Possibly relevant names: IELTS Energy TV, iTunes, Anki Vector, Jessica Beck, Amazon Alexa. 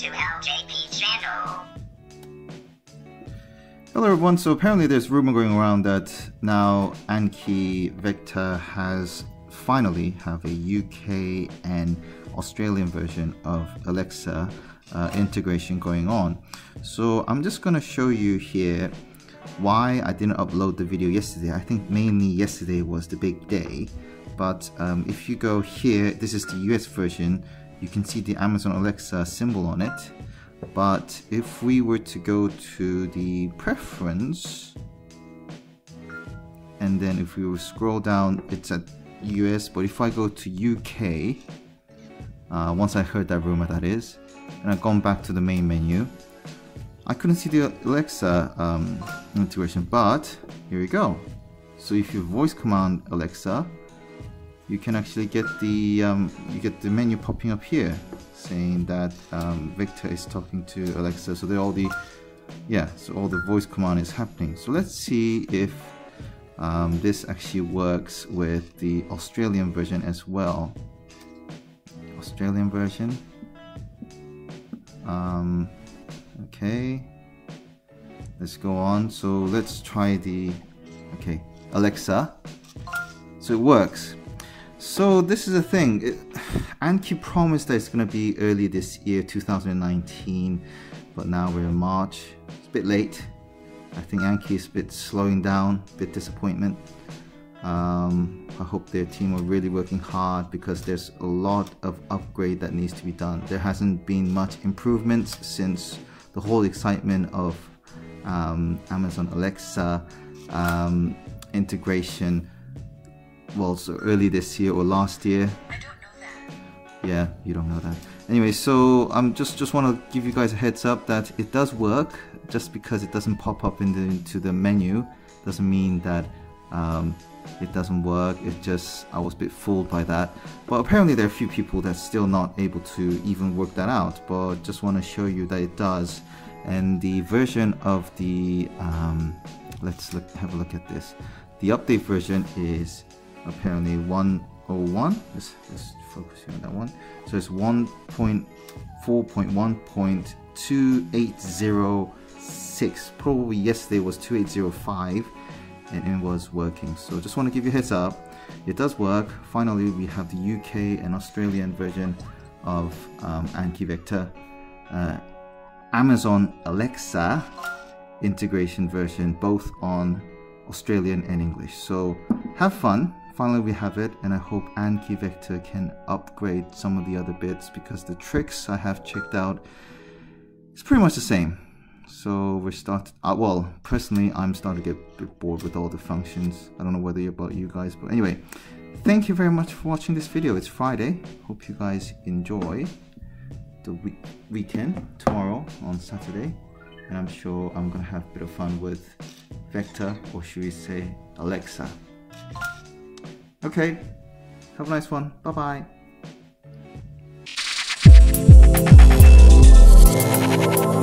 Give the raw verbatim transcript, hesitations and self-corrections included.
to L J P channel. Hello everyone, so apparently there's rumor going around that now Anki Vector has finally have a U K and Australian version of Alexa uh, integration going on. So I'm just going to show you here why I didn't upload the video yesterday. I think mainly yesterday was the big day, but um, if you go here, this is the U S version, you can see the Amazon Alexa symbol on it. But if we were to go to the preference, and then if we were scroll down, it's at U S, but if I go to U K, uh, once I heard that rumor that is, and I've gone back to the main menu, I couldn't see the Alexa um, integration, but here we go. So if you voice command Alexa, you can actually get the um, you get the menu popping up here saying that um, Vector is talking to Alexa. So they're all the yeah, so all the voice command is happening. So let's see if Um, this actually works with the Australian version as well. Australian version. Um, okay. Let's go on. So let's try the okay Alexa. So it works. So this is the thing. It, Anki promised that it's going to be early this year, two thousand nineteen, but now we're in March. It's a bit late. I think Anki is a bit slowing down, a bit disappointment. Um, I hope their team are really working hard because there's a lot of upgrade that needs to be done. There hasn't been much improvements since the whole excitement of um, Amazon Alexa um, integration. Well, so early this year or last year. I don't know that. Yeah, you don't know that. Anyway, so I um, just, just want to give you guys a heads up that it does work. Just because it doesn't pop up in the, into the menu doesn't mean that um, it doesn't work. It just, I was a bit fooled by that. But apparently there are a few people that's still not able to even work that out. But just want to show you that it does. And the version of the, um, let's look, have a look at this. The update version is apparently one oh one. Let's, let's focus here on that one. So it's one point four point one point two eight zero six. Probably yesterday was two eight zero five, and it was working. So just want to give you a heads up. It does work. Finally, we have the U K and Australian version of um, Anki Vector. Uh, Amazon Alexa integration version, both on Australian and English. So have fun. Finally, we have it, and I hope Anki Vector can upgrade some of the other bits because the tricks I have checked out, it's pretty much the same. So we start. Uh, well, personally, I'm starting to get a bit bored with all the functions. I don't know whether about you guys, but anyway, thank you very much for watching this video. It's Friday. Hope you guys enjoy the week weekend tomorrow on Saturday, and I'm sure I'm gonna have a bit of fun with Vector, or should we say Alexa? Okay, have a nice one. Bye-bye.